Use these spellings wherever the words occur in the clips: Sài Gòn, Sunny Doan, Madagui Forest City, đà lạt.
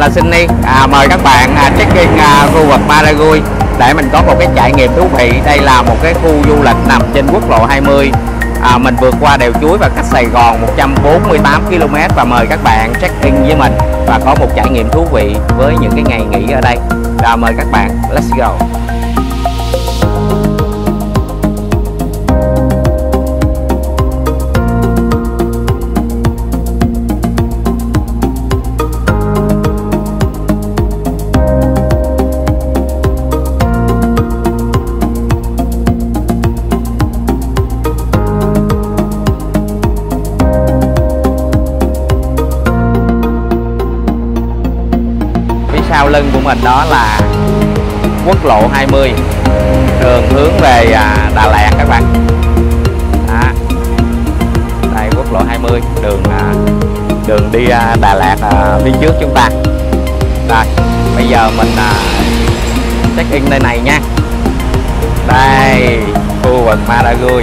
là Sunny. Mời các bạn check in khu vực Madagui để mình có một cái trải nghiệm thú vị. Đây là một cái khu du lịch nằm trên quốc lộ 20. Mình vượt qua đèo Chuối và cách Sài Gòn 148 km và mời các bạn check in với mình và có một trải nghiệm thú vị với những cái ngày nghỉ ở đây. Mời các bạn, let's go. Sau lưng của mình đó là quốc lộ 20 đường hướng về Đà Lạt các bạn. Đây quốc lộ 20 đường đi Đà Lạt phía trước chúng ta. Rồi bây giờ mình check in nơi này nha. Đây khu vực Madagui.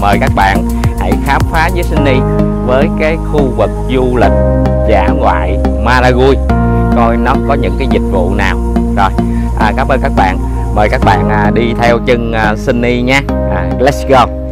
Mời các bạn hãy khám phá với Sunny với cái khu vực du lịch dã ngoại Madagui, coi nó có những cái dịch vụ nào. Rồi cảm ơn các bạn, mời các bạn đi theo chân Sunny nha. Let's go.